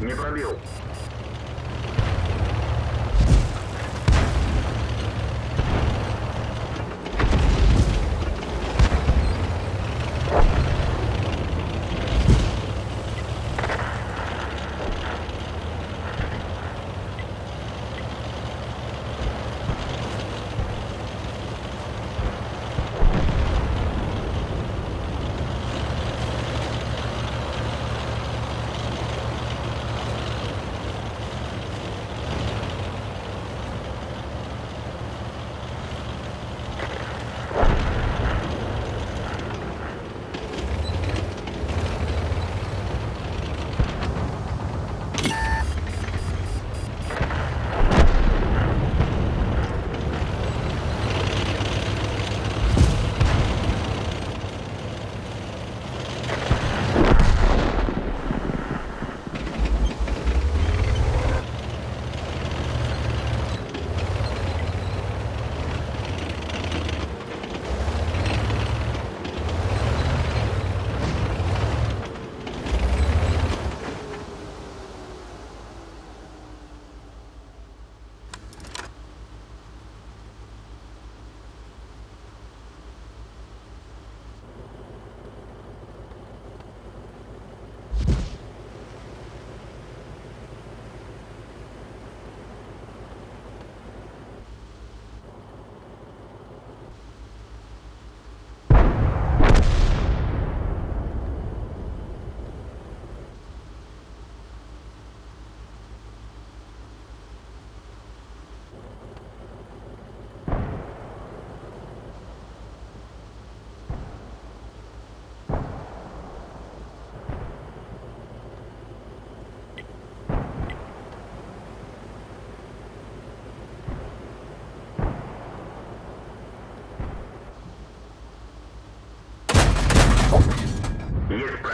Не пробил.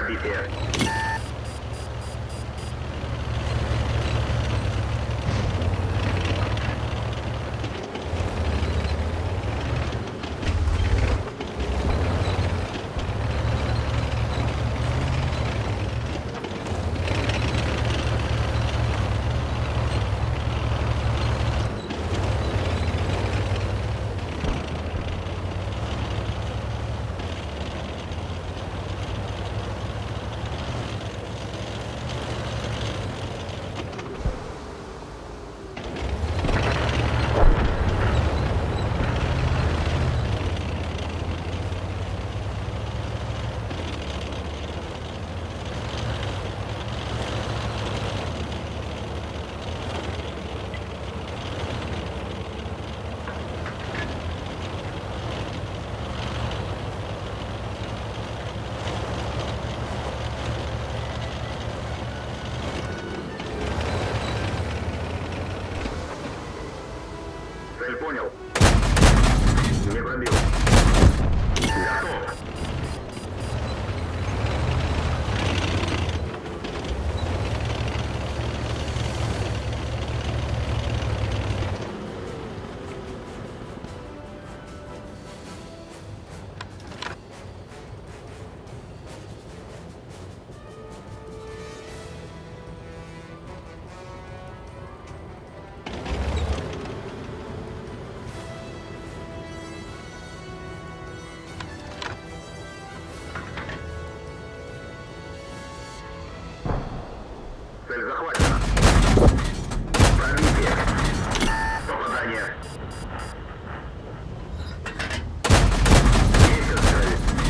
feet here. Понял. Не пробил. Готов. Захвачено. Прорвите. Попадание. Есть отправить. Цель.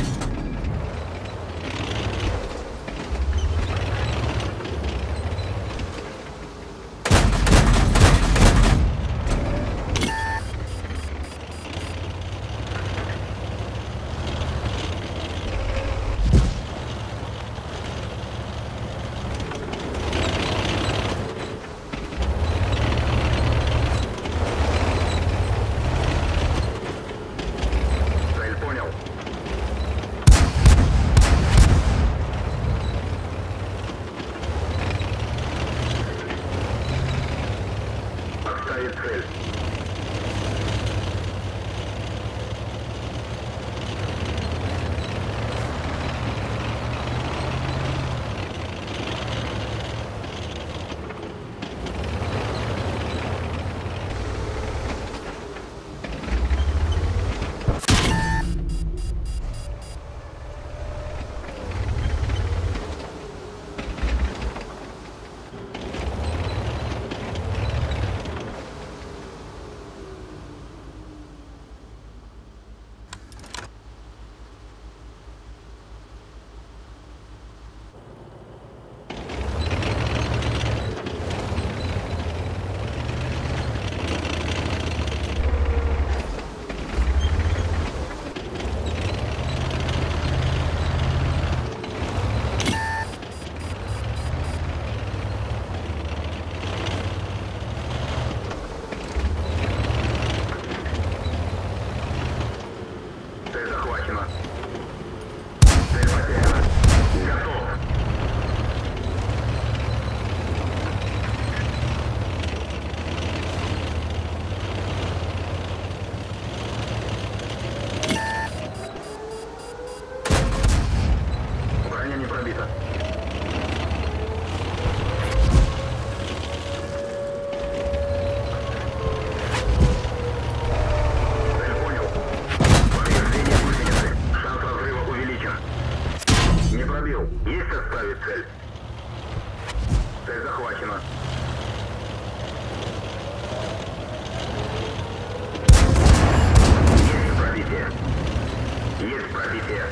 Есть отправить цель. Цель захвачена. Есть пробитие. Есть пробитие.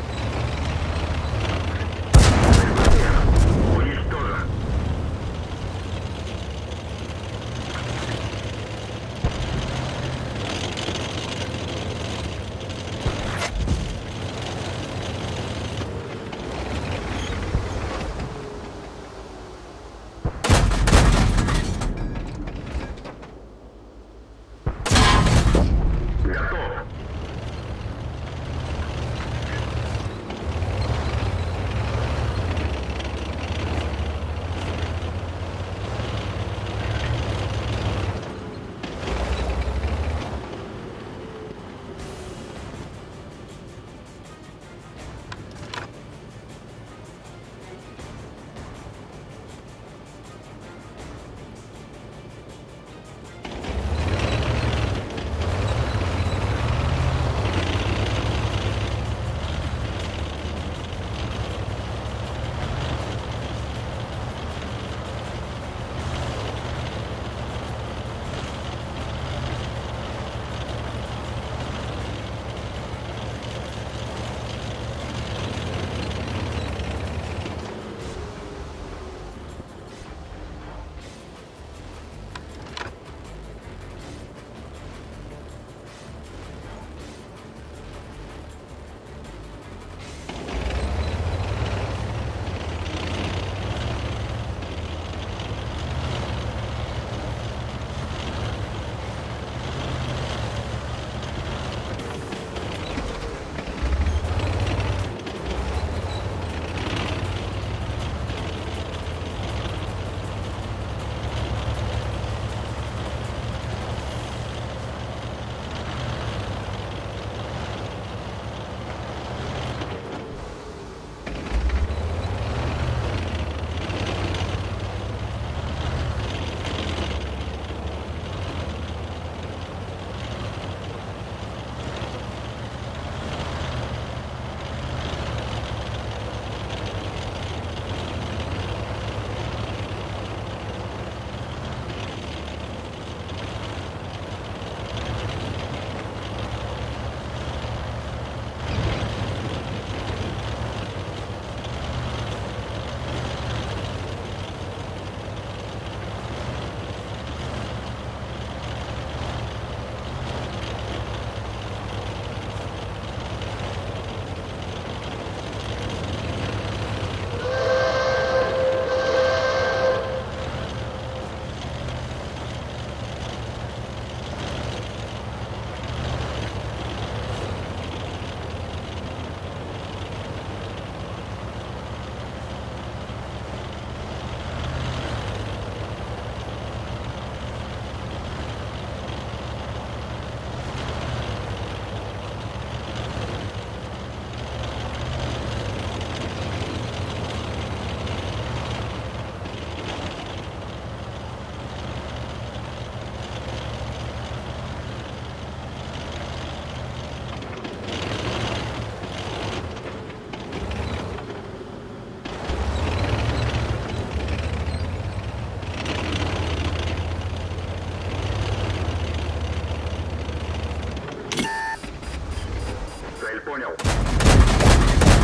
Понял.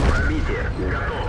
Пробитие. Готово.